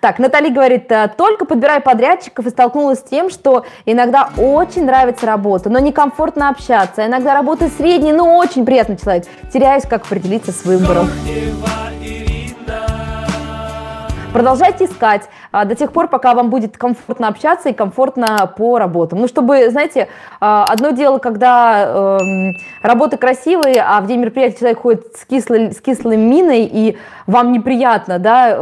Так, Наталья говорит, только подбирая подрядчиков и столкнулась с тем, что иногда очень нравится работа, но некомфортно общаться. Иногда работа средняя, но очень приятный человек. Теряюсь, как определиться с выбором. Продолжайте искать до тех пор, пока вам будет комфортно общаться и комфортно по работам. Ну, чтобы, знаете, одно дело, когда работа красивая, а в день мероприятия человек ходит с кислой миной, и вам неприятно, да,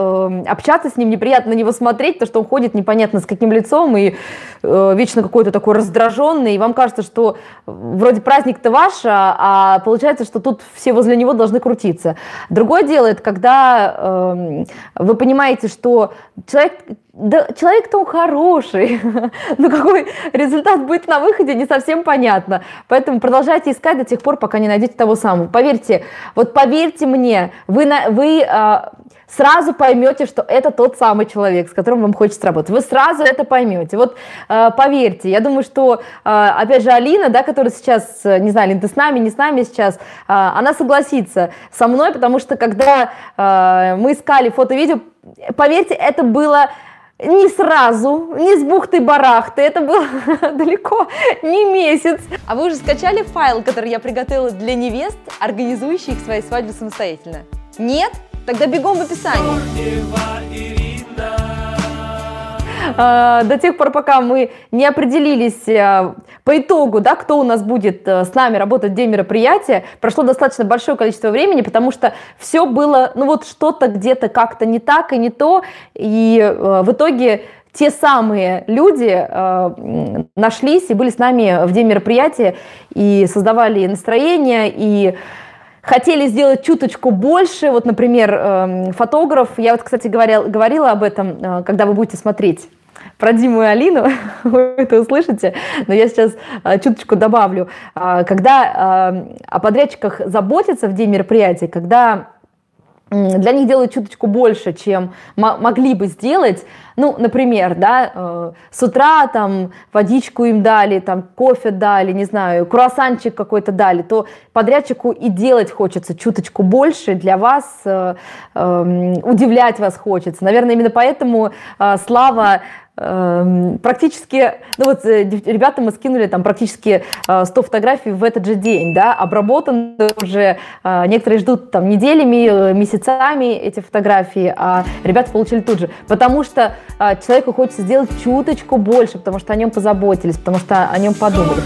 общаться с ним, неприятно на него смотреть, потому что он ходит непонятно с каким лицом и вечно какой-то такой раздраженный, и вам кажется, что вроде праздник-то ваш, а получается, что тут все возле него должны крутиться. Другое дело, это когда вы понимаете, что человек-то он хороший, но какой результат будет на выходе, не совсем понятно. Поэтому продолжайте искать до тех пор, пока не найдете того самого. Поверьте, вот поверьте мне, вы сразу поймете, что это тот самый человек, с которым вам хочется работать. Вы сразу это поймете. Вот поверьте, я думаю, что, опять же, Алина, да, которая сейчас, не знаю, Алина, ты с нами, не с нами сейчас, она согласится со мной, потому что когда мы искали фото-видео, поверьте, это было не сразу, не с бухты-барахты, это было далеко не месяц. А вы уже скачали файл, который я приготовила для невест, организующих свои свадьбы самостоятельно? Нет? Тогда бегом в описании. До тех пор, пока мы не определились по итогу, да, кто у нас будет с нами работать в день мероприятия, прошло достаточно большое количество времени, потому что все было, ну вот что-то где-то как-то не так и не то, и в итоге те самые люди нашлись и были с нами в день мероприятия, и создавали настроение, и хотели сделать чуточку больше. Вот, например, фотограф, я вот, кстати, говорила об этом, когда вы будете смотреть про Диму и Алину, вы это услышите, но я сейчас чуточку добавлю. Когда о подрядчиках заботятся в день мероприятия, когда для них делают чуточку больше, чем могли бы сделать, ну, например, да, с утра там водичку им дали, там кофе дали, не знаю, круассанчик какой-то дали, то подрядчику и делать хочется чуточку больше для вас, удивлять вас хочется. Наверное, именно поэтому Слава практически, ну вот ребята, мы скинули там практически 100 фотографий в этот же день, да, обработаны уже, некоторые ждут там неделями, месяцами эти фотографии, а ребята получили тут же, потому что человеку хочется сделать чуточку больше, потому что о нем позаботились, потому что о нем подумали.